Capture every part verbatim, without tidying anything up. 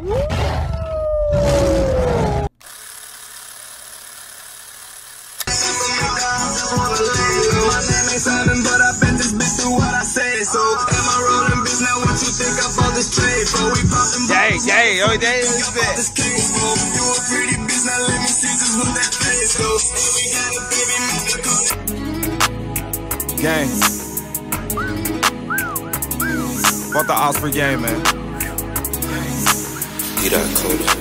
But I bet this bitch do what I say. So am I rolling bitch? Now what you think about this trade? Bro, we poppin' bottles. Dang, dang, oh dang, what's that? You a pretty bitch, now let me see just what that face goes. And we got a baby master coach. Gang. What the Osprey game, man? Get out cold as a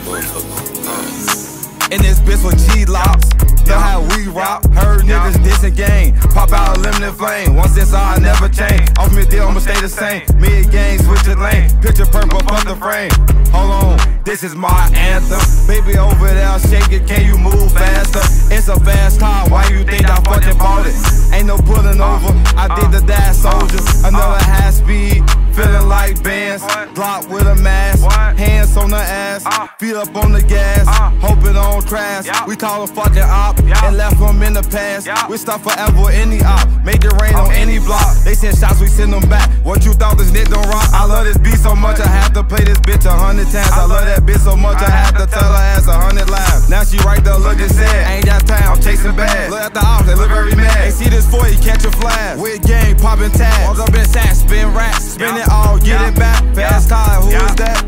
motherfucker. And this bitch with G-Lops. Know how we rock, heard niggas dissing game. Pop out a limited flame, once this all I never change. Off me deal, I'ma stay the same. Me and gang switch the lane, picture purple, fuck the frame. Hold on, this is my anthem. Baby over there, shake it, can you move faster? It's a fast car, why you think I fucking bought it? Ain't no pulling over, I did the dash soldiers. Another high speed, feeling like bands. Glock with a mask, hands on the ass. Feet up on the gas, hoping on crash. We call a fucking op. Yeah. And left them in the past. Yeah. We stop forever any op. Make it rain on any block. They send shots, we send them back. What you thought this nigga don't rock? I love this beat so much, I have to play this bitch a hundred times. I love that bitch so much, I have to tell her ass a hundred lives. Now she right there looking sad. Ain't got time, I'm chasing bags. Look at the ops, they look very mad. They see this forty, catch a flag. With game, popping tags. Walk up in sacks, spin racks. Spin it all, get it back. Fast car, who is that?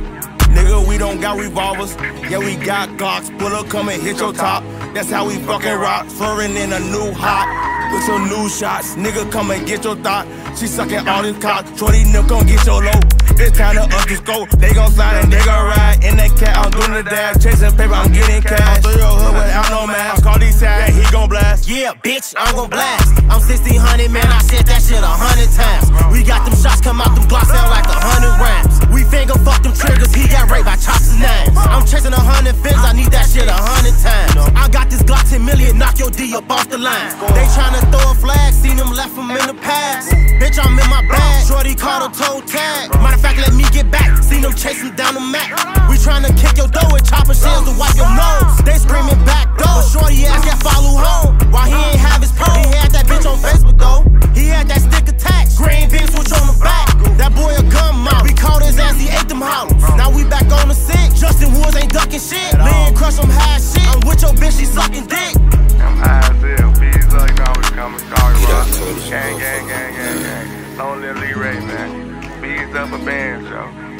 Nigga, we don't got revolvers. Yeah, we got Glocks. Pull up, come and hit your top. That's how we fucking rock. Flurring in a new hot with some new shots. Nigga, come and get your thought. She sucking all these cops. Shorty, nip, come get your low. It's time to up the scope. They gon' slide and they gon' ride. In that cat, I'm doing the dash. Chasing paper, I'm getting cash. Through your hood without no mask. Call these tags, yeah, he gon' blast. Yeah, bitch, I'm gon' blast. I'm sixteen hundred, man. I said that shit a hundred times. We got them shots, come out them Glocks, sound like a hundred rams. We finger fuck them triggers. He got raped by Chops' names. I'm chasing a hundred fins. I need that shit a hundred times. I got this Glock ten million. Knock your D up off the line. They tryna throw a flag. Seen them left them in the past. Bitch, I'm in my bag. Shorty caught a toe tag. Matter of fact, let me get back. Seen them chasing down the mat. We tryna kick your door with chopper shells to wipe your nose. They screaming back though. Shorty ass got follow home. Why he ain't have his phone? He had that bitch on Facebook though. He had that stick attached. Green beam switch on the back. That boy a gun mouth. We caught his ass, he ate them hollows. Now we back on the sick. Justin Woods ain't ducking shit. Man, crush some high shit. I'm with your bitch, she sucking dick. I'm high as hell. Bees like always coming. Sorry, rock. Gang, gang, gang, gang, gang. Lonely Lee Ray, man. Bees up a band, yo.